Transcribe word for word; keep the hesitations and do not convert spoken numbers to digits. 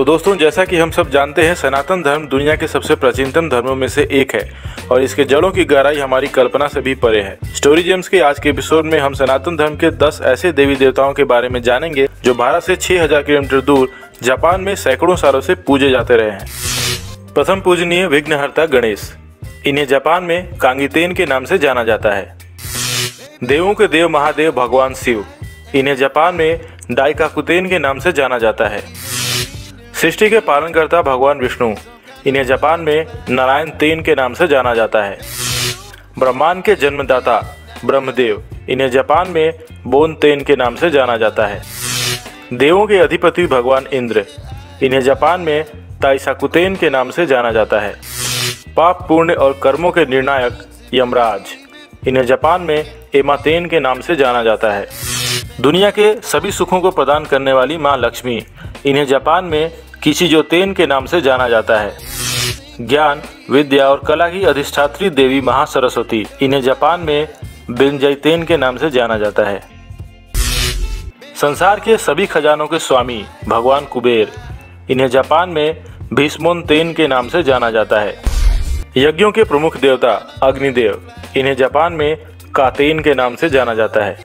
तो दोस्तों जैसा कि हम सब जानते हैं सनातन धर्म दुनिया के सबसे प्राचीनतम धर्मों में से एक है और इसके जड़ों की गहराई हमारी कल्पना से भी परे है। स्टोरी जेम्स के आज के एपिसोड में हम सनातन धर्म के दस ऐसे देवी देवताओं के बारे में जानेंगे जो भारत से छह हज़ार किलोमीटर दूर जापान में सैकड़ों सालों से पूजे जाते रहे हैं। प्रथम पूजनीय विघ्नहर्ता गणेश, इन्हें जापान में कांगितेन के नाम से जाना जाता है। देवों के देव महादेव भगवान शिव, इन्हें जापान में डाईकाकुतेन के नाम से जाना जाता है। सृष्टि के पालनकर्ता भगवान विष्णु, इन्हें जापान में नारायण तेन के नाम से जाना जाता है। ब्रह्मांड के जन्मदाता ब्रह्मदेव, इन्हें जापान में बोन तेन के नाम से जाना जाता है। देवों के अधिपति भगवान इंद्र, इन्हें जापान में ताइसाकुतेन के नाम से जाना जाता है। पाप पुण्य और कर्मों के निर्णायक यमराज, इन्हें जापान में एमा तेन के नाम से जाना जाता है। दुनिया के सभी सुखों को प्रदान करने वाली माँ लक्ष्मी, इन्हें जापान में किसी ज्योतेन के नाम से जाना जाता है। ज्ञान विद्या और कला की अधिष्ठात्री देवी महासरस्वती, इन्हें जापान में बिनजाई तेन के नाम से जाना जाता है। संसार के सभी खजानों के स्वामी भगवान कुबेर, इन्हें जापान में भीष्मोन तेन के नाम से जाना जाता है। यज्ञों के प्रमुख देवता अग्निदेव, इन्हें जापान में कातेन के नाम से जाना जाता है।